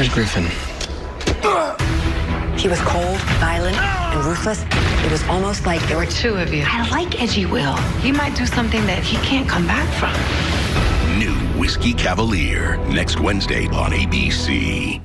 Where's Griffin? He was cold, violent, and ruthless. It was almost like there were two of you. I like Edgy Will. He might do something that he can't come back from. New Whiskey Cavalier, next Wednesday on ABC.